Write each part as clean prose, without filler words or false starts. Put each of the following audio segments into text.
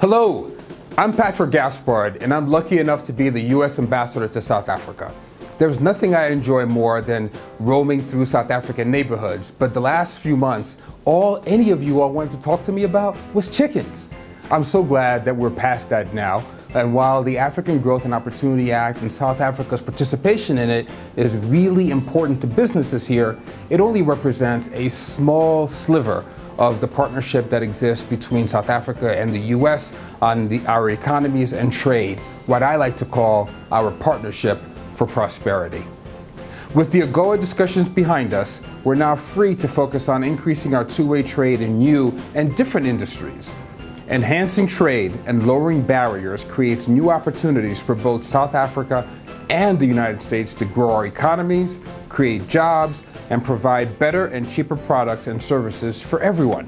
Hello, I'm Patrick Gaspard, and I'm lucky enough to be the U.S. ambassador to South Africa. There's nothing I enjoy more than roaming through South African neighborhoods, but the last few months, all any of you all wanted to talk to me about was chickens. I'm so glad that we're past that now, and while the African Growth and Opportunity Act and South Africa's participation in it is really important to businesses here, it only represents a small sliver of the partnership that exists between South Africa and the U.S. on our economies and trade, what I like to call our partnership for prosperity. With the AGOA discussions behind us, we're now free to focus on increasing our two-way trade in new and different industries. Enhancing trade and lowering barriers creates new opportunities for both South Africa and the United States to grow our economies, create jobs, and provide better and cheaper products and services for everyone.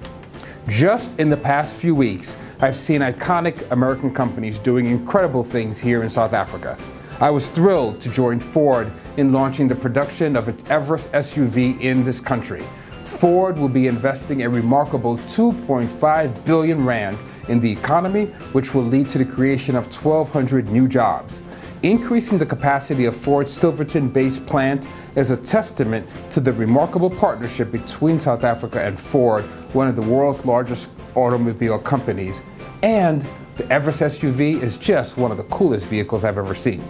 Just in the past few weeks, I've seen iconic American companies doing incredible things here in South Africa. I was thrilled to join Ford in launching the production of its Everest SUV in this country. Ford will be investing a remarkable 2.5 billion rand in the economy, which will lead to the creation of 1,200 new jobs. Increasing the capacity of Ford's Silverton-based plant is a testament to the remarkable partnership between South Africa and Ford, one of the world's largest automobile companies. And the Everest SUV is just one of the coolest vehicles I've ever seen.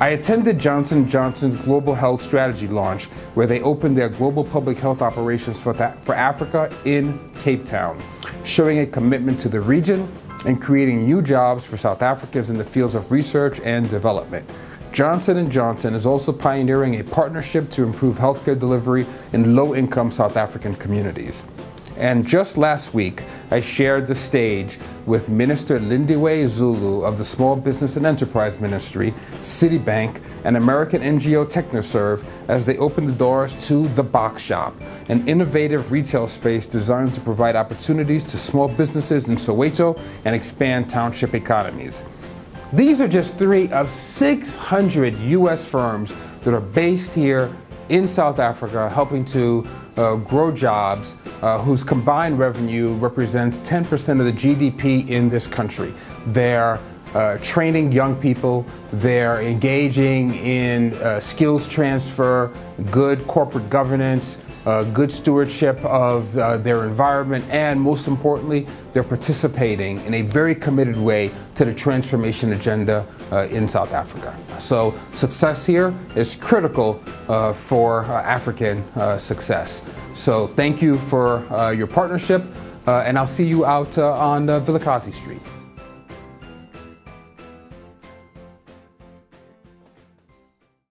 I attended Johnson & Johnson's Global Health Strategy launch, where they opened their global public health operations for Africa in Cape Town, showing a commitment to the region and creating new jobs for South Africans in the fields of research and development. Johnson & Johnson is also pioneering a partnership to improve healthcare delivery in low-income South African communities. And just last week, I shared the stage with Minister Lindiwe Zulu of the Small Business and Enterprise Ministry, Citibank, and American NGO Technoserve as they opened the doors to The Box Shop, an innovative retail space designed to provide opportunities to small businesses in Soweto and expand township economies. These are just three of 600 U.S. firms that are based here in South Africa, helping to grow jobs, whose combined revenue represents 10% of the GDP in this country. They're training young people, they're engaging in skills transfer, good corporate governance, good stewardship of their environment, and most importantly, they're participating in a very committed way to the transformation agenda in South Africa. So success here is critical for African success. So thank you for your partnership, and I'll see you out on Vilikazi Street.